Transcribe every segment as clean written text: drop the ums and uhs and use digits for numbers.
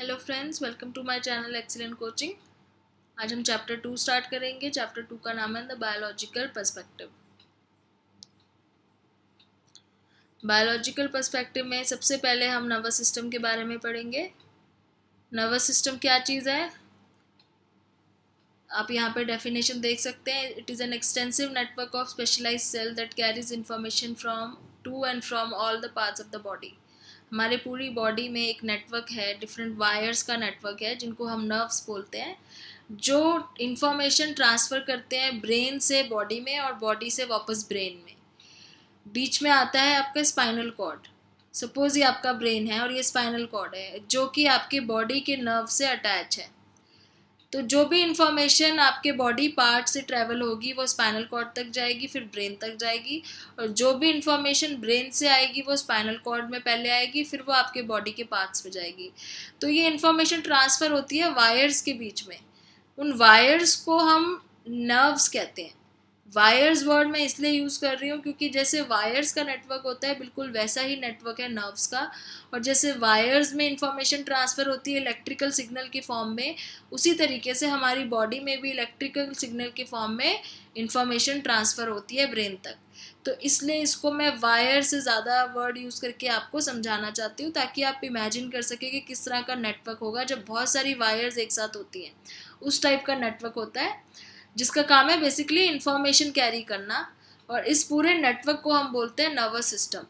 Hello friends, welcome to my channel excellent coaching. आज हम chapter 2 start करेंगे। Chapter 2 का नाम है the biological perspective. Biological perspective में सबसे पहले हम नर्वस सिस्टम के बारे में पढ़ेंगे। नर्वस सिस्टम क्या चीज़ है, आप यहाँ पर डेफिनेशन देख सकते हैं। It is an extensive network of specialised cell that carries information from to and from all the parts of the body. हमारे पूरी बॉडी में एक नेटवर्क है, डिफरेंट वायर्स का नेटवर्क है, जिनको हम नर्व्स बोलते हैं, जो इन्फॉर्मेशन ट्रांसफ़र करते हैं ब्रेन से बॉडी में और बॉडी से वापस ब्रेन में। बीच में आता है आपका स्पाइनल कॉर्ड। सपोज़ ये आपका ब्रेन है और ये स्पाइनल कॉर्ड है, जो कि आपके बॉडी के नर्व से अटैच है। तो जो भी इंफॉर्मेशन आपके बॉडी पार्ट से ट्रैवल होगी वो स्पाइनल कॉर्ड तक जाएगी, फिर ब्रेन तक जाएगी, और जो भी इंफॉर्मेशन ब्रेन से आएगी वो स्पाइनल कॉर्ड में पहले आएगी, फिर वो आपके बॉडी के पार्ट्स पे जाएगी। तो ये इंफॉर्मेशन ट्रांसफ़र होती है वायर्स के बीच में। उन वायर्स को हम नर्व्स कहते हैं। वायर्स वर्ड मैं इसलिए यूज़ कर रही हूँ क्योंकि जैसे वायर्स का नेटवर्क होता है, बिल्कुल वैसा ही नेटवर्क है नर्व्स का। और जैसे वायर्स में इंफॉर्मेशन ट्रांसफ़र होती है इलेक्ट्रिकल सिग्नल के फॉर्म में, उसी तरीके से हमारी बॉडी में भी इलेक्ट्रिकल सिग्नल के फॉर्म में इंफॉर्मेशन ट्रांसफ़र होती है ब्रेन तक। तो इसलिए इसको मैं वायर से ज़्यादा वर्ड यूज़ करके आपको समझाना चाहती हूँ, ताकि आप इमेजिन कर सकें कि किस तरह का नेटवर्क होगा जब बहुत सारी वायर्स एक साथ होती हैं। उस टाइप का नेटवर्क होता है जिसका काम है बेसिकली इंफॉर्मेशन कैरी करना, और इस पूरे नेटवर्क को हम बोलते हैं नर्वस सिस्टम।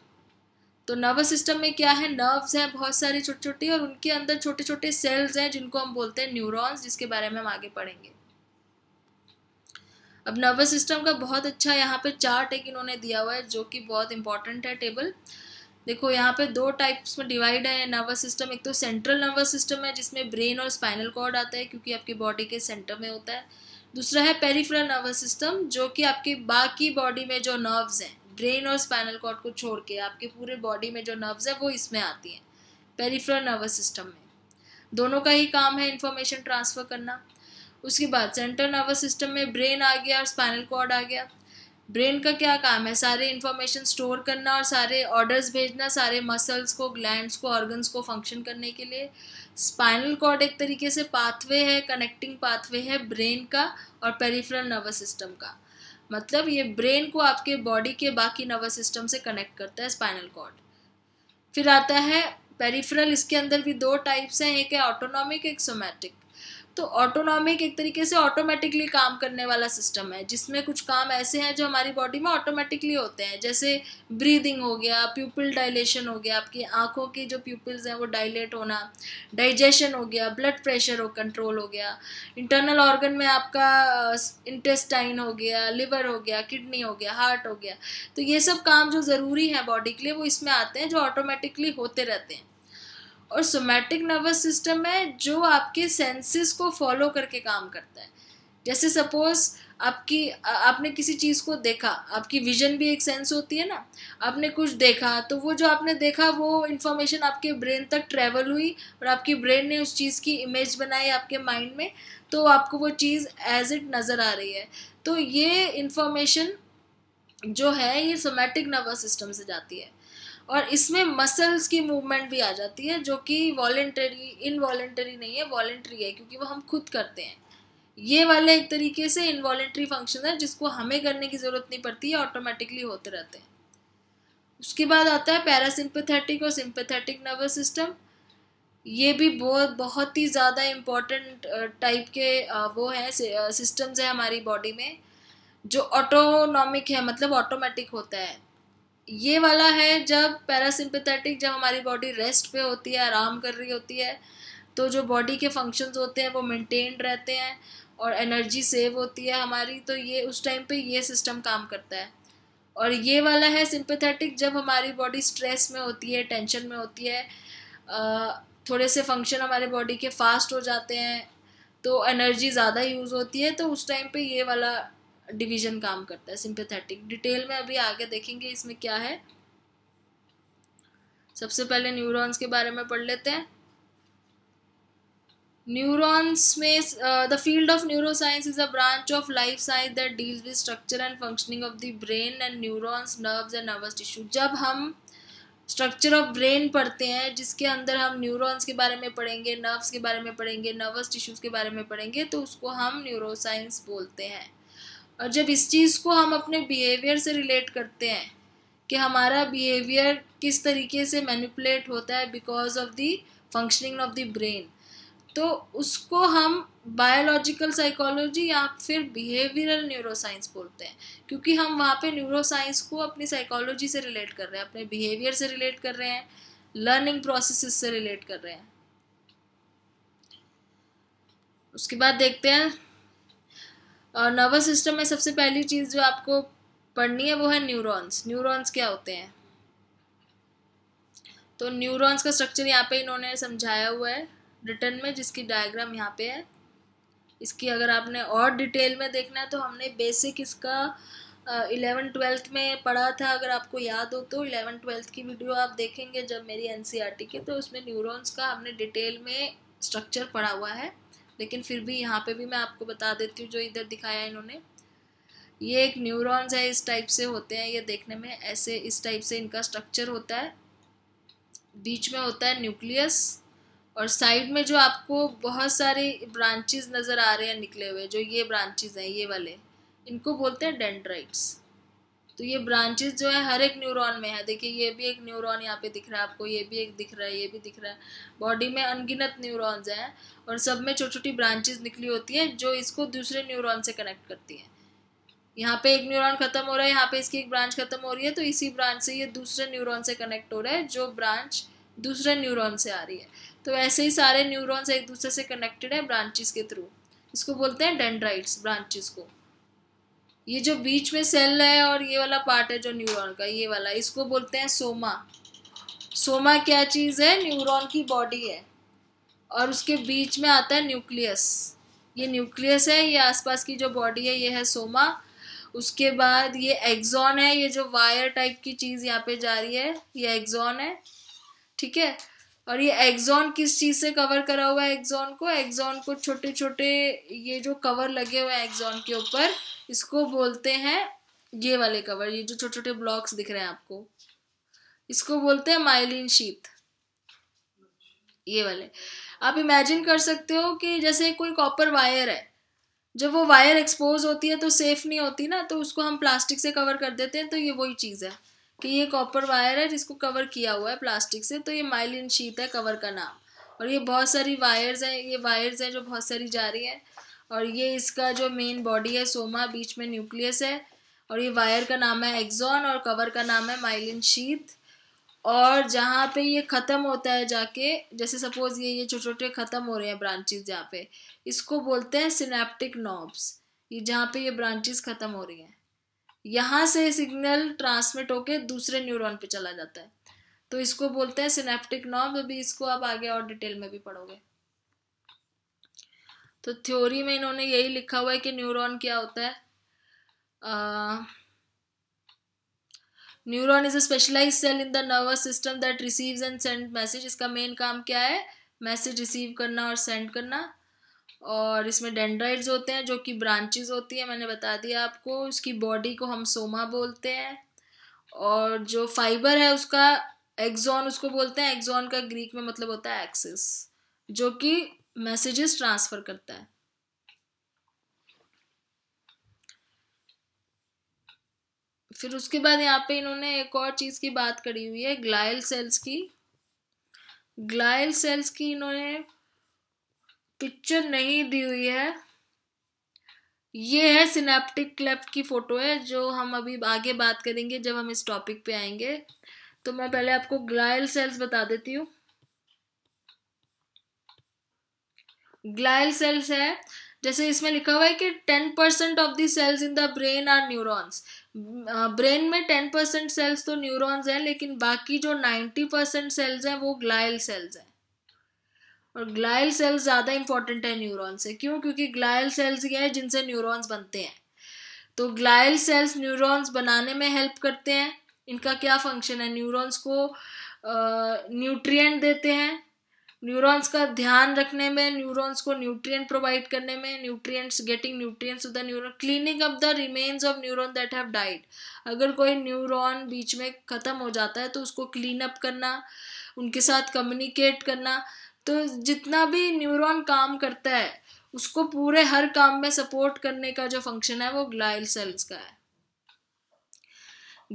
तो नर्वस सिस्टम में क्या है, नर्व्स हैं बहुत सारी छोटी छोटी, और उनके अंदर छोटे छोटे सेल्स हैं जिनको हम बोलते हैं न्यूरॉन्स, जिसके बारे में हम आगे पढ़ेंगे। अब नर्वस सिस्टम का बहुत अच्छा यहाँ पे चार्ट एक इन्होंने दिया हुआ है जो कि बहुत इंपॉर्टेंट है टेबल। देखो यहाँ पे दो टाइप्स में डिवाइड है नर्वस सिस्टम। एक तो सेंट्रल नर्वस सिस्टम है जिसमें ब्रेन और स्पाइनल कॉर्ड आता है क्योंकि आपकी बॉडी के सेंटर में होता है। दूसरा है पेरिफेरल नर्वस सिस्टम, जो कि आपकी बाकी बॉडी में जो नर्व्स हैं, ब्रेन और स्पाइनल कॉर्ड को छोड़ के आपके पूरे बॉडी में जो नर्व्स हैं वो इसमें आती हैं पेरिफेरल नर्वस सिस्टम में। दोनों का ही काम है इन्फॉर्मेशन ट्रांसफ़र करना। उसके बाद सेंट्रल नर्वस सिस्टम में ब्रेन आ गया और स्पाइनल कॉर्ड आ गया। ब्रेन का क्या काम है, सारे इन्फॉर्मेशन स्टोर करना और सारे ऑर्डर्स भेजना, सारे मसल्स को, ग्लैंड्स को, ऑर्गन्स को फंक्शन करने के लिए। स्पाइनल कॉर्ड एक तरीके से पाथवे है, कनेक्टिंग पाथवे है ब्रेन का और पेरिफेरल नर्वस सिस्टम का। मतलब ये ब्रेन को आपके बॉडी के बाकी नर्वस सिस्टम से कनेक्ट करता है स्पाइनल कॉर्ड। फिर आता है पेरिफेरल। इसके अंदर भी दो टाइप्स हैं, एक है ऑटोनॉमिक, एक सोमैटिक। तो ऑटोनॉमिक एक तरीके से ऑटोमेटिकली काम करने वाला सिस्टम है, जिसमें कुछ काम ऐसे हैं जो हमारी बॉडी में ऑटोमेटिकली होते हैं, जैसे ब्रीदिंग हो गया, प्यूपिल डायलेशन हो गया, आपकी आंखों की जो प्यूपिल्स हैं वो डायलेट होना, डाइजेशन हो गया, ब्लड प्रेशर हो कंट्रोल हो गया, इंटरनल ऑर्गन में आपका इंटेस्टाइन हो गया, लिवर हो गया, किडनी हो गया, हार्ट हो गया। तो ये सब काम जो ज़रूरी हैं बॉडी के लिए वो इसमें आते हैं, जो ऑटोमेटिकली होते रहते हैं। और सोमैटिक नर्वस सिस्टम है जो आपके सेंसेस को फॉलो करके काम करता है। जैसे सपोज़ आपने किसी चीज़ को देखा, आपकी विजन भी एक सेंस होती है ना। आपने कुछ देखा तो वो जो आपने देखा वो इन्फॉर्मेशन आपके ब्रेन तक ट्रैवल हुई और आपकी ब्रेन ने उस चीज़ की इमेज बनाई आपके माइंड में, तो आपको वो चीज़ एज इट नज़र आ रही है। तो ये इन्फॉर्मेशन जो है ये सोमैटिक नर्वस सिस्टम से जाती है। और इसमें मसल्स की मूवमेंट भी आ जाती है, जो कि वॉलेंटरी, इनवॉलेंटरी नहीं है, वॉलेंटरी है क्योंकि वो हम खुद करते हैं। ये वाले एक तरीके से इनवॉलेंटरी फंक्शन है जिसको हमें करने की ज़रूरत नहीं पड़ती है, ऑटोमेटिकली होते रहते हैं। उसके बाद आता है पैरासिम्पैथेटिक और सिम्पैथेटिक नर्वस सिस्टम। ये भी बहुत ही ज़्यादा इम्पॉर्टेंट टाइप के वो हैं, सिस्टम्स हैं हमारी बॉडी में। जो ऑटोनॉमिक है मतलब ऑटोमेटिक होता है, ये वाला है जब पैरासिम्पैथेटिक, जब हमारी बॉडी रेस्ट पे होती है, आराम कर रही होती है, तो जो बॉडी के फंक्शंस होते हैं वो मेंटेन्ड रहते हैं और एनर्जी सेव होती है हमारी। तो ये उस टाइम पे ये सिस्टम काम करता है। और ये वाला है सिम्पैथेटिक, जब हमारी बॉडी स्ट्रेस में होती है, टेंशन में होती है, थोड़े से फंक्शन हमारे बॉडी के फास्ट हो जाते हैं तो एनर्जी ज़्यादा यूज़ होती है, तो उस टाइम पर ये वाला डिवीज़न काम करता है सिंपैथेटिक। डिटेल में अभी आगे देखेंगे इसमें क्या है। सबसे पहले न्यूरॉन्स के बारे में पढ़ लेते हैं। न्यूरॉन्स में the field of neuroscience is a branch of life science that deals with structure and functioning of the brain and neurons, nerves and nervous tissue. जब हम स्ट्रक्चर ऑफ ब्रेन पढ़ते हैं, जिसके अंदर हम न्यूरॉन्स के बारे में पढ़ेंगे, नर्व्स के बारे में पढ़ेंगे, नर्वस टिश्यूज़ के बारे में पढ़ेंगे, तो उसको हम न्यूरोसाइंस बोलते हैं। और जब इस चीज़ को हम अपने बिहेवियर से रिलेट करते हैं कि हमारा बिहेवियर किस तरीके से मैनिपुलेट होता है because of the functioning of the brain, तो उसको हम बायोलॉजिकल साइकोलॉजी या फिर बिहेवियरल न्यूरोसाइंस बोलते हैं, क्योंकि हम वहाँ पे न्यूरोसाइंस को अपनी साइकोलॉजी से रिलेट कर रहे हैं, अपने बिहेवियर से रिलेट कर रहे हैं, लर्निंग प्रोसेसेस से रिलेट कर रहे हैं। उसके बाद देखते हैं नर्वस सिस्टम में सबसे पहली चीज़ जो आपको पढ़नी है वो है न्यूरॉन्स। न्यूरॉन्स क्या होते हैं, तो न्यूरॉन्स का स्ट्रक्चर यहाँ पे इन्होंने समझाया हुआ है रिटर्न में, जिसकी डायग्राम यहाँ पे है। इसकी अगर आपने और डिटेल में देखना है तो हमने बेसिक इसका 11-12 में पढ़ा था, अगर आपको याद हो तो 11-12 की वीडियो आप देखेंगे जब मेरी NCRT के, तो उसमें न्यूरॉन्स का हमने डिटेल में स्ट्रक्चर पढ़ा हुआ है। लेकिन फिर भी यहाँ पे भी मैं आपको बता देती हूँ, जो इधर दिखाया है इन्होंने, ये एक न्यूरॉन्स है, इस टाइप से होते हैं ये देखने में, ऐसे इस टाइप से इनका स्ट्रक्चर होता है। बीच में होता है न्यूक्लियस, और साइड में जो आपको बहुत सारे ब्रांचेस नज़र आ रहे हैं निकले हुए, जो ये ब्रांचेस हैं ये वाले, इनको बोलते हैं डेंड्राइट्स। तो ये ब्रांचेस जो है हर एक न्यूरॉन में है। देखिए ये भी एक न्यूरॉन यहाँ पे दिख रहा है आपको, ये भी एक दिख रहा है, ये भी दिख रहा है। बॉडी में अनगिनत न्यूरॉन्स हैं और सब में छोटी छोटी ब्रांचेस निकली होती हैं जो इसको दूसरे न्यूरॉन से कनेक्ट करती हैं। यहाँ पे एक न्यूरॉन ख़त्म हो रहा है, यहाँ पे इसकी एक ब्रांच ख़त्म हो रही है, तो इसी ब्रांच से ये दूसरे न्यूरॉन से कनेक्ट हो रहा है, जो ब्रांच दूसरे न्यूरॉन से आ रही है। तो ऐसे ही सारे न्यूरॉन्स एक दूसरे से कनेक्टेड है ब्रांचेस के थ्रू, इसको बोलते हैं डेंड्राइट्स ब्रांचेस को। ये जो बीच में सेल है और ये वाला पार्ट है जो न्यूरॉन का, ये वाला, इसको बोलते हैं सोमा। सोमा क्या चीज़ है, न्यूरॉन की बॉडी है, और उसके बीच में आता है न्यूक्लियस। ये न्यूक्लियस है, ये आसपास की जो बॉडी है ये है सोमा। उसके बाद ये एक्सॉन है, ये जो वायर टाइप की चीज़ यहाँ पे जा रही है ये एक्सॉन है, ठीक है। और ये एक्सॉन किस चीज़ से कवर करा हुआ है, एक्सॉन को छोटे छोटे ये जो कवर लगे हुए हैं एक्सॉन के ऊपर, इसको बोलते हैं, ये वाले कवर, ये जो छोटे छोटे ब्लॉक्स दिख रहे हैं आपको, इसको बोलते हैं माइलिन शीथ, ये वाले। आप इमेजिन कर सकते हो कि जैसे कोई कॉपर वायर है, जब वो वायर एक्सपोज होती है तो सेफ नहीं होती ना, तो उसको हम प्लास्टिक से कवर कर देते हैं। तो ये वही चीज़ है कि ये कॉपर वायर है जिसको कवर किया हुआ है प्लास्टिक से, तो ये माइलिन शीथ है कवर का नाम। और ये बहुत सारी वायर्स हैं, ये वायर्स हैं जो बहुत सारी जा रही हैं, और ये इसका जो मेन बॉडी है सोमा, बीच में न्यूक्लियस है, और ये वायर का नाम है एक्सॉन और कवर का नाम है माइलिन शीथ। और जहाँ पे ये ख़त्म होता है जाके, जैसे सपोज़ ये छोटे छोटे ख़त्म हो रहे हैं ब्रांचेस जहाँ पे, इसको बोलते हैं सिनेप्टिक नॉब्स। ये जहाँ पे ये ब्रांचेस ख़त्म हो रही हैं, यहाँ से सिग्नल ट्रांसमिट होके दूसरे न्यूरॉन पे चला जाता है, तो इसको बोलते हैं सिनेप्टिक नॉब्स। अभी इसको आप आगे और डिटेल में भी पढ़ोगे। तो थ्योरी में इन्होंने यही लिखा हुआ है कि न्यूरॉन क्या होता है। Neuron is a specialised cell in the nervous system that receives and send message. इसका मेन काम क्या है, मैसेज रिसीव करना और सेंड करना। और इसमें डेंड्राइट्स होते हैं जो कि ब्रांचेस होती है, मैंने बता दिया आपको। इसकी बॉडी को हम सोमा बोलते हैं, और जो फाइबर है उसका एक्सॉन, उसको बोलते हैं, एक्सॉन का ग्रीक में मतलब होता है एक्सिस, जो कि मैसेजेस ट्रांसफ़र करता है। फिर उसके बाद यहाँ पे इन्होंने एक और चीज़ की बात करी हुई है, ग्लियल सेल्स की। ग्लियल सेल्स की इन्होंने पिक्चर नहीं दी हुई है। ये है सिनेप्टिक क्लेफ्ट की फ़ोटो है, जो हम अभी आगे बात करेंगे जब हम इस टॉपिक पे आएंगे। तो मैं पहले आपको ग्लियल सेल्स बता देती हूँ। ग्लियल सेल्स है, जैसे इसमें लिखा हुआ है कि 10% of the cells in the brain are neurons. Brain में 10% सेल्स तो न्यूरॉन्स हैं, लेकिन बाकी जो 90% सेल्स हैं वो ग्लियल सेल्स हैं। और ग्लियल सेल्स ज़्यादा इंपॉर्टेंट है न्यूरॉन से, क्यों, क्योंकि ग्लियल सेल्स क्या है, जिनसे न्यूरॉन्स बनते हैं। तो ग्लियल सेल्स न्यूरॉन्स बनाने में हेल्प करते हैं। इनका क्या फंक्शन है, न्यूरॉन्स को न्यूट्रिएंट देते हैं, न्यूरॉन्स का ध्यान रखने में, न्यूरॉन्स को न्यूट्रिएंट प्रोवाइड करने में, nutrients getting nutrients of the neuron, cleaning up the remains of neuron that have died. अगर कोई न्यूरॉन बीच में ख़त्म हो जाता है तो उसको क्लीन अप करना, उनके साथ कम्युनिकेट करना. तो जितना भी न्यूरॉन काम करता है उसको पूरे हर काम में सपोर्ट करने का जो फंक्शन है वो ग्लियल सेल्स का है.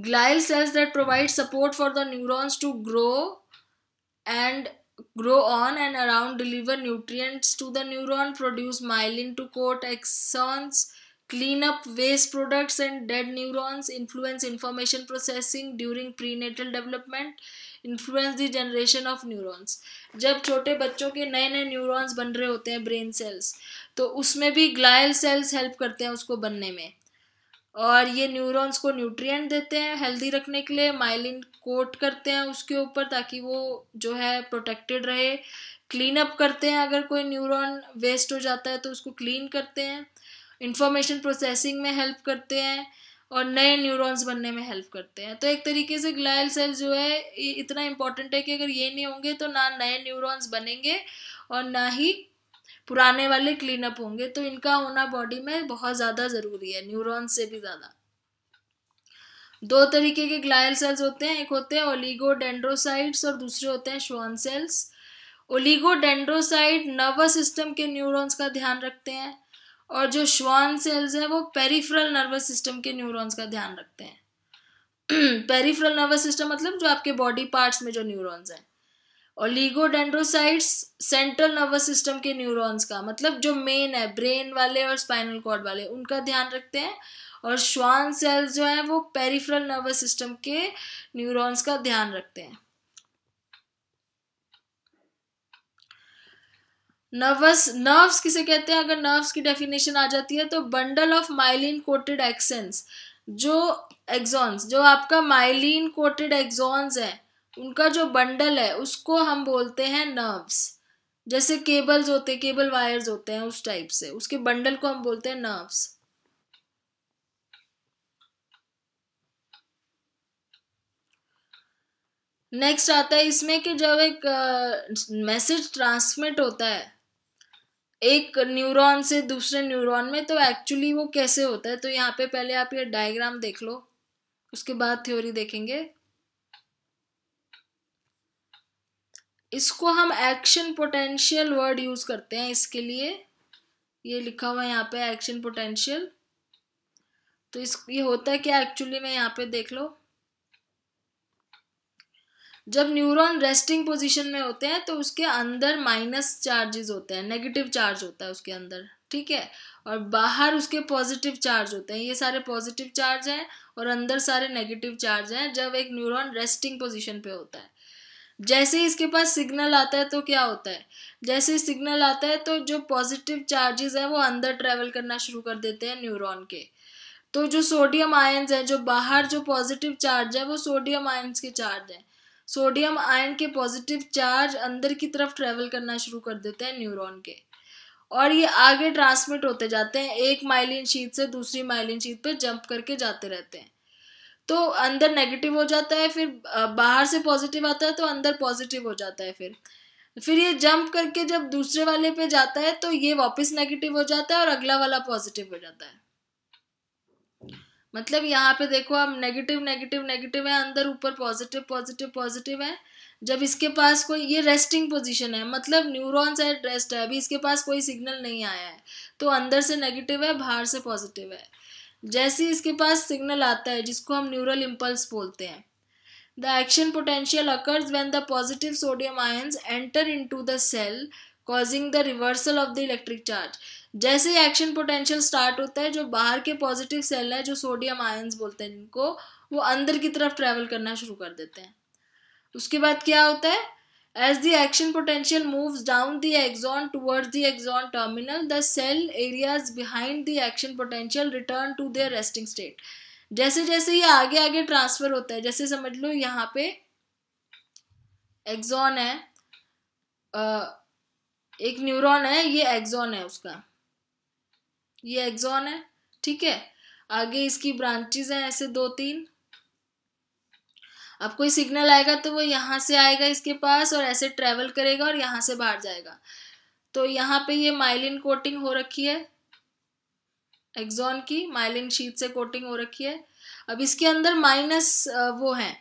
Glial cells that provide support for the neurons to grow on and around, deliver nutrients to the neuron, produce myelin to coat axons, clean up waste products and dead neurons, influence information processing during prenatal development, influence the generation of neurons. जब छोटे बच्चों के नए नए neurons बन रहे होते हैं brain cells, तो उसमें भी glial cells help करते हैं उसको बनने में. और ये न्यूरॉन्स को न्यूट्रिएंट देते हैं हेल्दी रखने के लिए, माइलिन कोट करते हैं उसके ऊपर ताकि वो जो है प्रोटेक्टेड रहे, क्लीन अप करते हैं अगर कोई न्यूरॉन वेस्ट हो जाता है तो उसको क्लीन करते हैं, इंफॉर्मेशन प्रोसेसिंग में हेल्प करते हैं और नए न्यूरॉन्स बनने में हेल्प करते हैं. तो एक तरीके से ग्लियल सेल्स जो है इतना इम्पॉर्टेंट है कि अगर ये नहीं होंगे तो ना नए न्यूरॉन्स बनेंगे और ना ही पुराने वाले क्लीन अप होंगे. तो इनका होना बॉडी में बहुत ज़्यादा ज़रूरी है, न्यूरॉन्स से भी ज़्यादा. दो तरीके के ग्लियल सेल्स होते हैं, एक होते हैं ओलिगोडेंड्रोसाइट्स और दूसरे होते हैं Schwann cells. Oligodendrocyte nervous system के न्यूरॉन्स का ध्यान रखते हैं और जो श्वान सेल्स हैं वो पेरिफेरल नर्वस सिस्टम के न्यूरॉन्स का ध्यान रखते हैं. पेरिफेरल नर्वस सिस्टम मतलब जो आपके बॉडी पार्ट्स में जो न्यूरॉन्स हैं. ओलिगोडेंड्रोसाइट्स सेंट्रल नर्वस सिस्टम के न्यूरॉन्स का मतलब जो मेन है ब्रेन वाले और स्पाइनल कॉर्ड वाले उनका ध्यान रखते हैं, और श्वान सेल्स जो हैं वो पेरिफेरल नर्वस सिस्टम के न्यूरॉन्स का ध्यान रखते हैं. नर्व्स किसे कहते हैं? अगर नर्व्स की डेफिनेशन आ जाती है तो bundle of myelin coated axons, जो एक्सॉन्स, जो आपका माइलिन कोटेड एक्सॉन्स है उनका जो बंडल है उसको हम बोलते हैं नर्व्स. जैसे केबल्स होते हैं, केबल वायर्स होते हैं, उस टाइप से उसके बंडल को हम बोलते हैं नर्व्स. नेक्स्ट आता है इसमें कि जब एक मैसेज ट्रांसमिट होता है एक न्यूरॉन से दूसरे न्यूरॉन में तो एक्चुअली वो कैसे होता है. तो यहाँ पे पहले आप ये डायग्राम देख लो, उसके बाद थ्योरी देखेंगे. इसको हम एक्शन पोटेंशियल वर्ड यूज़ करते हैं इसके लिए. ये लिखा हुआ है यहाँ पे एक्शन पोटेंशियल. तो इस ये होता है क्या एक्चुअली में, यहाँ पे देख लो. जब न्यूरॉन रेस्टिंग पोजीशन में होते हैं तो उसके अंदर माइनस चार्जेस होते हैं, नेगेटिव चार्ज होता है उसके अंदर, ठीक है, और बाहर उसके पॉजिटिव चार्ज होते हैं. ये सारे पॉजिटिव चार्ज हैं और अंदर सारे नेगेटिव चार्ज हैं जब एक न्यूरॉन रेस्टिंग पोजिशन पे होता है. जैसे ही इसके पास सिग्नल आता है तो क्या होता है, जैसे सिग्नल आता है तो जो पॉजिटिव चार्जेस हैं वो अंदर ट्रैवल करना शुरू कर देते हैं न्यूरॉन के. तो जो सोडियम आयंस हैं, जो बाहर जो पॉजिटिव चार्ज है वो सोडियम आयंस के चार्ज हैं, सोडियम आयन के पॉजिटिव चार्ज अंदर की तरफ ट्रैवल करना शुरू कर देते हैं न्यूरॉन के, और ये आगे ट्रांसमिट होते जाते हैं, एक माइलिन शीट से दूसरी माइलिन शीट पर जंप करके जाते रहते हैं. तो अंदर नेगेटिव हो जाता है, फिर बाहर से पॉजिटिव आता है तो अंदर पॉजिटिव हो जाता है, फिर ये जंप करके जब दूसरे वाले पे जाता है तो ये वापस नेगेटिव हो जाता है और अगला वाला पॉजिटिव हो जाता है. मतलब यहाँ पे देखो आप, नेगेटिव नेगेटिव नेगेटिव है अंदर, ऊपर पॉजिटिव पॉजिटिव पॉजिटिव है. जब इसके पास कोई, ये रेस्टिंग पोजीशन है मतलब न्यूरॉन्स एट रेस्ट है, अभी इसके पास कोई सिग्नल नहीं आया है, तो अंदर से नेगेटिव है बाहर से पॉजिटिव है. जैसे इसके पास सिग्नल आता है जिसको हम न्यूरल इम्पल्स बोलते हैं. The action potential occurs when the positive sodium ions enter into the cell causing the reversal of the electric charge. जैसे एक्शन पोटेंशियल स्टार्ट होता है जो बाहर के पॉजिटिव सेल है, जो सोडियम आयंस बोलते हैं जिनको, वो अंदर की तरफ ट्रैवल करना शुरू कर देते हैं. उसके बाद क्या होता है, As the action potential moves down the axon towards the axon terminal, the cell areas behind the action potential return to their resting state. जैसे जैसे ये आगे आगे ट्रांसफर होता है, जैसे समझ लो यहाँ पे एक्सॉन है, एक न्यूरॉन है, ये एक्सॉन है उसका, ये एक्सॉन है, ठीक है, आगे इसकी ब्रांचेज हैं ऐसे दो तीन. अब कोई सिग्नल आएगा तो वो यहाँ से आएगा इसके पास और ऐसे ट्रैवल करेगा और यहाँ से बाहर जाएगा। तो यहाँ पे ये माइलिन कोटिंग हो रखी है, एक्सॉन की माइलिन शीट से कोटिंग हो रखी है। अब इसके अंदर माइनस वो है,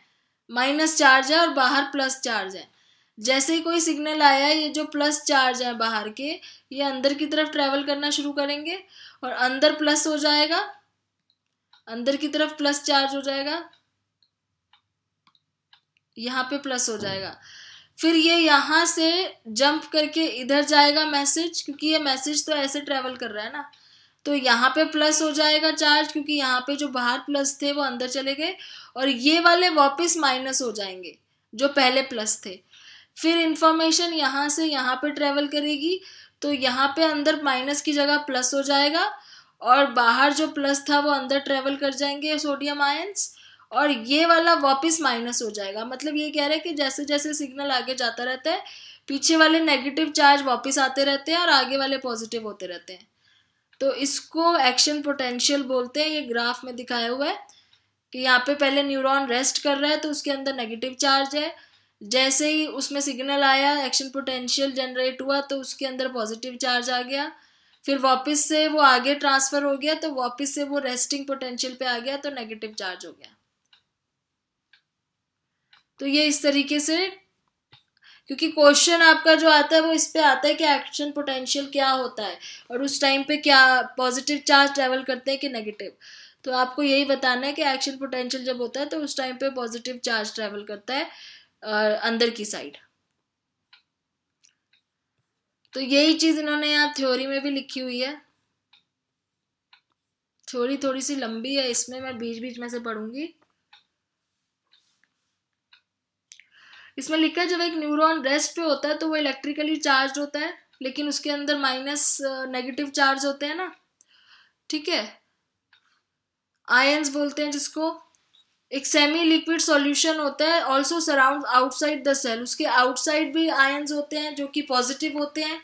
माइनस चार्ज है और बाहर प्लस चार्ज है। जैसे ही कोई सिग्नल आया ये जो प्लस चार्ज है बाहर के ये अंदर की तरफ ट्रैवल करना शुरू करेंगे और अंदर प्लस हो जाएगा, अंदर की तरफ प्लस चार्ज हो जाएगा, यहाँ पे प्लस हो जाएगा। फिर ये यहाँ से जंप करके इधर जाएगा मैसेज, क्योंकि ये मैसेज तो ऐसे ट्रैवल कर रहा है ना, तो यहाँ पे प्लस हो जाएगा चार्ज, क्योंकि यहाँ पे जो बाहर प्लस थे वो अंदर चले गए और ये वाले वापस माइनस हो जाएंगे जो पहले प्लस थे। फिर इन्फॉर्मेशन यहाँ से यहाँ पे ट्रेवल करेगी तो यहाँ पे अंदर माइनस की जगह प्लस हो जाएगा और बाहर जो प्लस था वो अंदर ट्रेवल कर जाएंगे सोडियम आयंस और ये वाला वापस माइनस हो जाएगा। मतलब ये कह रहा है कि जैसे जैसे सिग्नल आगे जाता रहता है पीछे वाले नेगेटिव चार्ज वापस आते रहते हैं और आगे वाले पॉजिटिव होते रहते हैं। तो इसको एक्शन पोटेंशियल बोलते हैं। ये ग्राफ में दिखाया हुआ है कि यहाँ पे पहले न्यूरॉन रेस्ट कर रहा है तो उसके अंदर नेगेटिव चार्ज है, जैसे ही उसमें सिग्नल आया एक्शन पोटेंशियल जनरेट हुआ तो उसके अंदर पॉजिटिव चार्ज आ गया, फिर वापस से वो आगे ट्रांसफ़र हो गया तो वापस से वो रेस्टिंग पोटेंशियल पे आ गया तो नेगेटिव चार्ज हो गया। तो ये इस तरीके से, क्योंकि क्वेश्चन आपका जो आता है वो इस पे आता है कि एक्शन पोटेंशियल क्या होता है और उस टाइम पे क्या पॉजिटिव चार्ज ट्रैवल करते हैं कि नेगेटिव। तो आपको यही बताना है कि एक्शन पोटेंशियल जब होता है तो उस टाइम पे पॉजिटिव चार्ज ट्रैवल करता है अंदर की साइड। तो यही चीज़ इन्होंने यहाँ थ्योरी में भी लिखी हुई है। थ्योरी थोड़ी सी लंबी है, इसमें मैं बीच बीच में से पढ़ूंगी। इसमें लिखा है जब एक न्यूरॉन रेस्ट पे होता है तो वो इलेक्ट्रिकली चार्ज होता है लेकिन उसके अंदर माइनस नेगेटिव चार्ज होते हैं ना, ठीक है, आयंस बोलते हैं जिसको। एक सेमी लिक्विड सॉल्यूशन होता है also surround outside the cell, उसके आउटसाइड भी आयंस होते हैं जो कि पॉजिटिव होते हैं।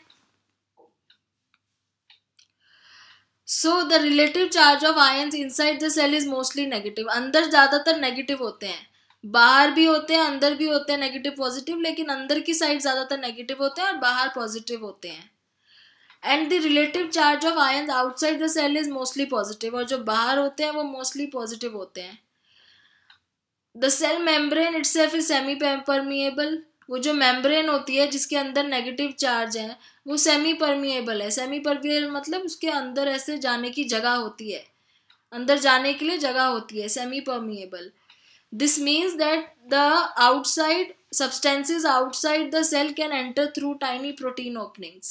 So the relative charge of ions inside the cell is mostly negative, अंदर ज़्यादातर नेगेटिव होते हैं, बाहर भी होते हैं अंदर भी होते हैं नेगेटिव पॉजिटिव, लेकिन अंदर की साइड ज़्यादातर नेगेटिव होते हैं और बाहर पॉजिटिव होते हैं। And the relative charge of ions outside the cell is mostly positive, और जो बाहर होते हैं वो मोस्टली पॉजिटिव होते हैं। The cell membrane itself is semi permeable, वो जो मेम्ब्रेन होती है जिसके अंदर नेगेटिव चार्ज है वो सेमी परमिएबल है। सेमी परमिएबल मतलब उसके अंदर ऐसे जाने की जगह होती है, अंदर जाने के लिए जगह होती है, semi permeable. This means that the outside substances outside the cell can enter through tiny protein openings.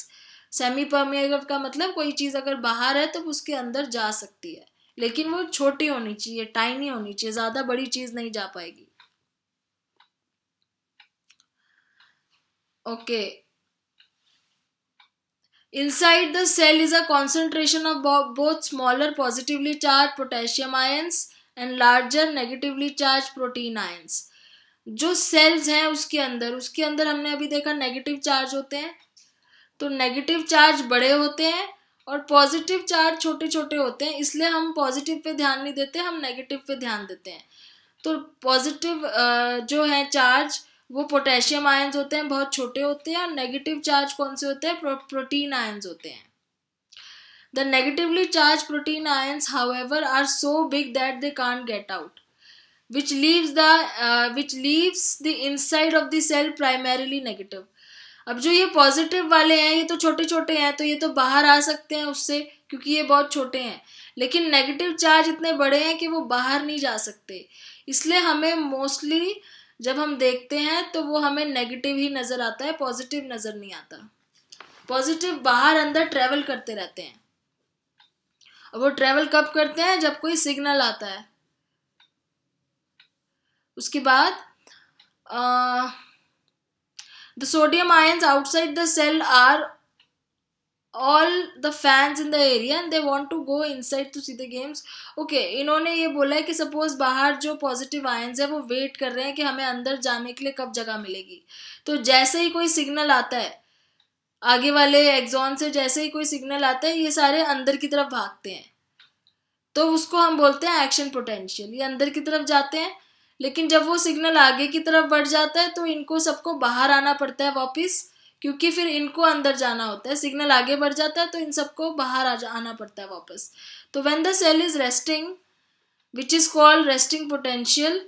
Semi-permeable का मतलब कोई चीज़ अगर बाहर है तो उसके अंदर जा सकती है, लेकिन वो छोटी होनी चाहिए, टाइनी होनी चाहिए, ज़्यादा बड़ी चीज़ नहीं जा पाएगी। Okay. Inside the cell is a concentration of both smaller positively charged potassium ions and larger negatively charge protein ions. जो सेल्स हैं उसके अंदर हमने अभी देखा नेगेटिव चार्ज होते हैं, तो नेगेटिव चार्ज बड़े होते हैं और पॉजिटिव चार्ज छोटे छोटे होते हैं, इसलिए हम पॉजिटिव पे ध्यान नहीं देते, हम नेगेटिव पे ध्यान देते हैं। तो पॉजिटिव जो है चार्ज वो पोटेशियम आयंस होते हैं, बहुत छोटे होते हैं, और नेगेटिव चार्ज कौन से होते हैं, प्रोटीन आयंस होते हैं। The negatively charged protein ions, however, are so big that they can't get out, which leaves the inside of the cell primarily negative. अब जो ये positive वाले हैं ये तो छोटे छोटे हैं, तो ये तो बाहर आ सकते हैं उससे क्योंकि ये बहुत छोटे हैं, लेकिन negative charge इतने बड़े हैं कि वो बाहर नहीं जा सकते, इसलिए हमें mostly जब हम देखते हैं तो वो हमें negative ही नज़र आता है, positive नज़र नहीं आता। positive बाहर अंदर travel करते रहते हैं। अब वो ट्रेवल कब करते हैं, जब कोई सिग्नल आता है। उसके बाद the sodium ions outside the cell are all the fans in the area and they want to go inside to see the games. Okay, इन्होंने ये बोला है कि सपोज बाहर जो पॉजिटिव आयंस है वो वेट कर रहे हैं कि हमें अंदर जाने के लिए कब जगह मिलेगी। तो जैसे ही कोई सिग्नल आता है आगे वाले एक्सॉन से, जैसे ही कोई सिग्नल आता है ये सारे अंदर की तरफ भागते हैं, तो उसको हम बोलते हैं एक्शन पोटेंशियल। ये अंदर की तरफ जाते हैं, लेकिन जब वो सिग्नल आगे की तरफ बढ़ जाता है तो इनको सबको बाहर आना पड़ता है वापस, क्योंकि फिर इनको अंदर जाना होता है। सिग्नल आगे बढ़ जाता है तो इन सबको बाहर आना पड़ता है वापस। तो when the cell is resting, which is called resting potential,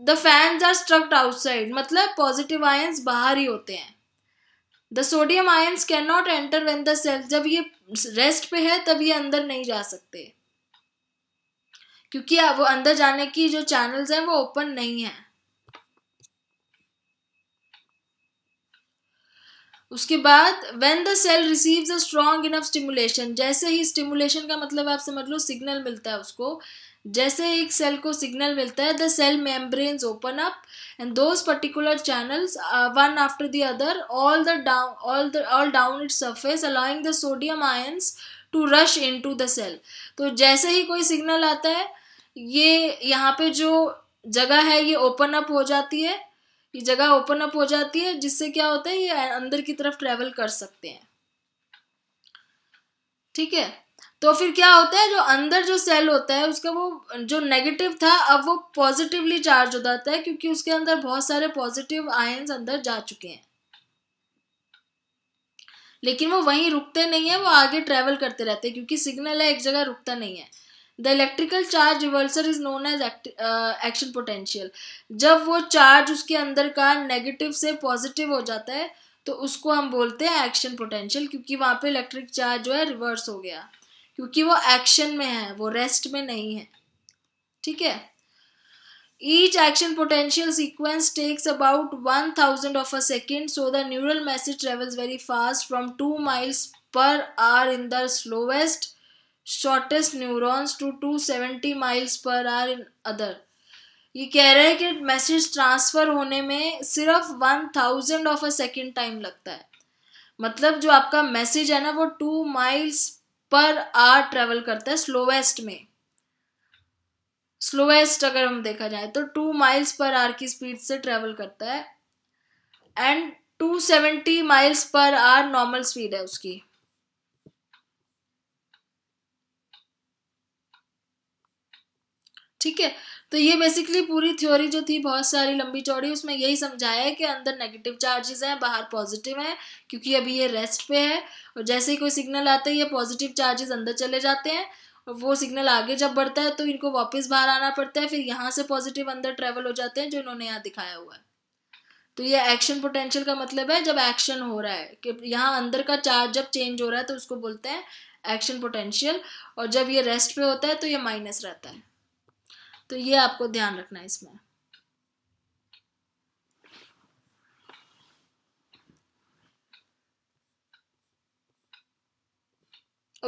the fans are struck outside, मतलब पॉजिटिव आयंस बाहर ही होते हैं। The sodium ions can not enter when the cell, जब ये रेस्ट पे है तब ये अंदर नहीं जा सकते, क्योंकि वो अंदर जाने की जो चैनल्स हैं वो ओपन नहीं है। उसके बाद when the cell receives a strong enough stimulation, जैसे ही स्टिमुलेशन का मतलब आप समझ लो सिग्नल मिलता है उसको, जैसे ही एक सेल को सिग्नल मिलता है the cell membranes open up and those particular channels one after the other all down its surface, allowing the sodium ions to rush into the cell. तो जैसे ही कोई सिग्नल आता है ये यहाँ पे जो जगह है ये ओपन अप हो जाती है, ये जगह ओपन अप हो जाती है, जिससे क्या होता है ये अंदर की तरफ ट्रेवल कर सकते हैं। ठीक है, तो फिर क्या होता है जो अंदर जो सेल होता है उसका वो जो नेगेटिव था अब वो पॉजिटिवली चार्ज हो जाता है, क्योंकि उसके अंदर बहुत सारे पॉजिटिव आयंस अंदर जा चुके हैं। लेकिन वो वहीं रुकते नहीं है, वो आगे ट्रेवल करते रहते हैं, क्योंकि सिग्नल है एक जगह रुकता नहीं है। The electrical charge reverser is known as action potential, जब वो चार्ज उसके अंदर का नेगेटिव से पॉजिटिव हो जाता है तो उसको हम बोलते हैं एक्शन पोटेंशियल, क्योंकि वहाँ पे इलेक्ट्रिक चार्ज जो है रिवर्स हो गया, क्योंकि वो एक्शन में है, वो रेस्ट में नहीं है। ठीक है, each action potential sequence takes about 1000 of a second, so the neural message travels very fast from 2 miles per hour in the slowest shortest neurons to 270 miles per hour in other. ये कह रहे हैं कि message transfer होने में सिर्फ 1000 of a second time लगता है, मतलब जो आपका मैसेज है ना वो 2 miles per hour ट्रेवल करता है स्लोवेस्ट में। स्लोवेस्ट अगर हम देखा जाए तो 2 miles per hour की स्पीड से ट्रेवल करता है and 270 miles per hour normal speed है उसकी। ठीक है, तो ये बेसिकली पूरी थ्योरी जो थी बहुत सारी लंबी चौड़ी, उसमें यही समझाया है कि अंदर नेगेटिव चार्जेस हैं, बाहर पॉजिटिव हैं, क्योंकि अभी ये रेस्ट पे है और जैसे ही कोई सिग्नल आता है ये पॉजिटिव चार्जेस अंदर चले जाते हैं और वो सिग्नल आगे जब बढ़ता है तो इनको वापस बाहर आना पड़ता है, फिर यहाँ से पॉजिटिव अंदर ट्रेवल हो जाते हैं जो इन्होंने यहाँ दिखाया हुआ है। तो ये एक्शन पोटेंशियल का मतलब है जब एक्शन हो रहा है, कि यहाँ अंदर का चार्ज जब चेंज हो रहा है तो उसको बोलते हैं एक्शन पोटेंशियल, और जब ये रेस्ट पे होता है तो ये माइनस रहता है। तो ये आपको ध्यान रखना है इसमें।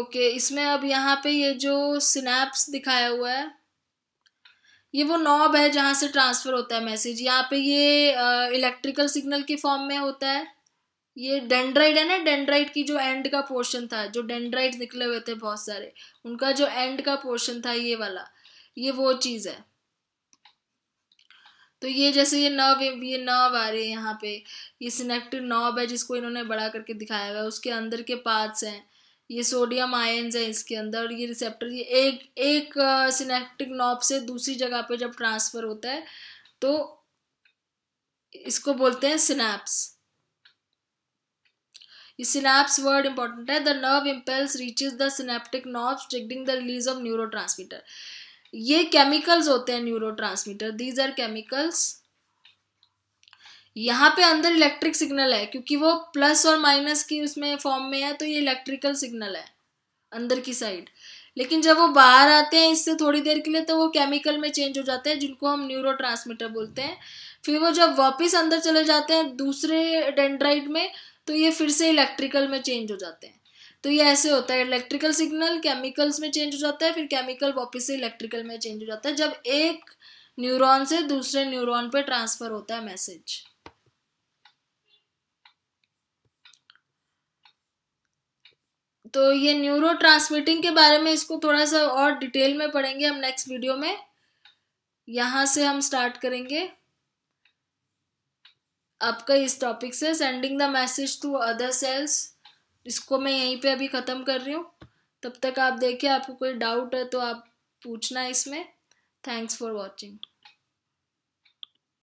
ओके, इसमें अब यहाँ पे ये जो सिनेप्स दिखाया हुआ है ये वो नॉब है जहाँ से ट्रांसफ़र होता है मैसेज। यहाँ पे ये इलेक्ट्रिकल सिग्नल के फॉर्म में होता है। ये डेंड्राइट है ना, डेंड्राइट की जो एंड का पोर्शन था, जो डेंड्राइट निकले हुए थे बहुत सारे, उनका जो एंड का पोर्शन था ये वाला, ये वो चीज़ है। तो ये जैसे ये नर्व आ रही है यहाँ पे, ये सिनेप्टिक नॉब है जिसको इन्होंने बड़ा करके दिखाया हुआ है, उसके अंदर के पार्ट्स हैं, ये सोडियम आयंस है इसके अंदर, और ये रिसेप्टर, ये एक सिनेप्टिक नॉब से दूसरी जगह पे जब ट्रांसफ़र होता है तो इसको बोलते हैं सिनेप्स। ये सिनेप्स वर्ड इंपॉर्टेंट है। The nerve impulse reaches the synaptic knobs triggering the release of neurotransmitter. ये केमिकल्स होते हैं न्यूरोट्रांसमीटर, दीज आर केमिकल्स। यहाँ पे अंदर इलेक्ट्रिक सिग्नल है, क्योंकि वो प्लस और माइनस की उसमें फॉर्म में है तो ये इलेक्ट्रिकल सिग्नल है अंदर की साइड, लेकिन जब वो बाहर आते हैं इससे थोड़ी देर के लिए तो वो केमिकल में चेंज हो जाते हैं जिनको हम न्यूरोट्रांसमीटर बोलते हैं। फिर वो जब वापस अंदर चले जाते हैं दूसरे डेंड्राइट में तो ये फिर से इलेक्ट्रिकल में चेंज हो जाते हैं। तो ये ऐसे होता है, इलेक्ट्रिकल सिग्नल केमिकल्स में चेंज हो जाता है, फिर केमिकल वापस से इलेक्ट्रिकल में चेंज हो जाता है जब एक न्यूरॉन से दूसरे न्यूरॉन पे ट्रांसफर होता है मैसेज। तो ये न्यूरोट्रांसमीटिंग के बारे में इसको थोड़ा सा और डिटेल में पढ़ेंगे हम नेक्स्ट वीडियो में। यहाँ से हम स्टार्ट करेंगे आपका इस टॉपिक से, sending the message to other cells. इसको मैं यहीं पे अभी ख़त्म कर रही हूँ, तब तक आप देखिए, आपको कोई डाउट है तो आप पूछना इसमें। Thanks for watching.